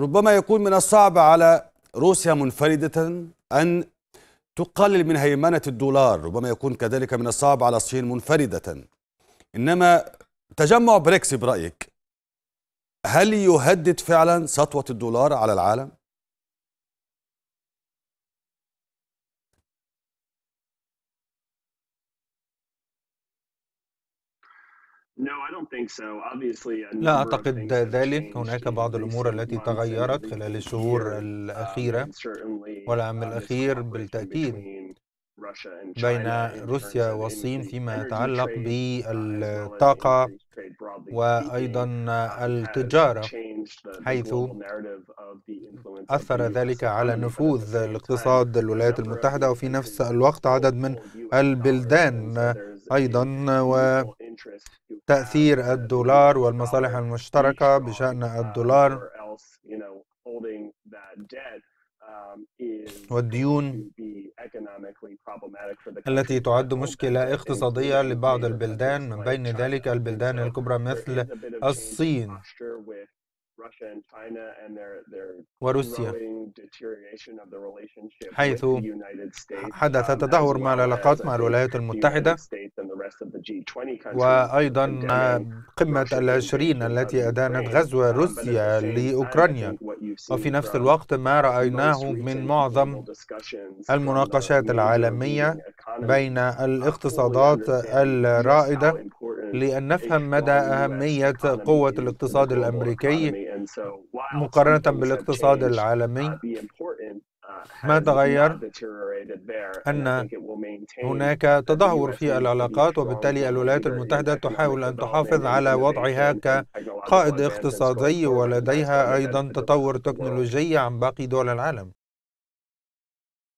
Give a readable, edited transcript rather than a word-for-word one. ربما يكون من الصعب على روسيا منفردة أن تقلل من هيمنة الدولار، ربما يكون كذلك من الصعب على الصين منفردة، إنما تجمع بريكس برأيك هل يهدد فعلا سطوة الدولار على العالم؟ لا أعتقد ذلك. هناك بعض الأمور التي تغيرت خلال الشهور الأخيرة والعام الأخير بالتأكيد بين روسيا والصين فيما يتعلق بالطاقة وأيضا التجارة، حيث أثر ذلك على نفوذ الاقتصاد الولايات المتحدة، وفي نفس الوقت عدد من البلدان أيضا، وتأثير الدولار والمصالح المشتركة بشأن الدولار والديون التي تعد مشكلة اقتصادية لبعض البلدان، من بين ذلك البلدان الكبرى مثل الصين وروسيا، حيث حدث تدهور مع العلاقات مع الولايات المتحدة، وأيضا قمة ال20 التي أدانت غزو روسيا لأوكرانيا، وفي نفس الوقت ما رأيناه من معظم المناقشات العالمية بين الاقتصادات الرائدة، لأن نفهم مدى أهمية قوة الاقتصاد الأمريكي مقارنة بالاقتصاد العالمي. ما تغير أن هناك تدهور في العلاقات، وبالتالي الولايات المتحدة تحاول أن تحافظ على وضعها كقائد اقتصادي، ولديها أيضا تطور تكنولوجي عن باقي دول العالم.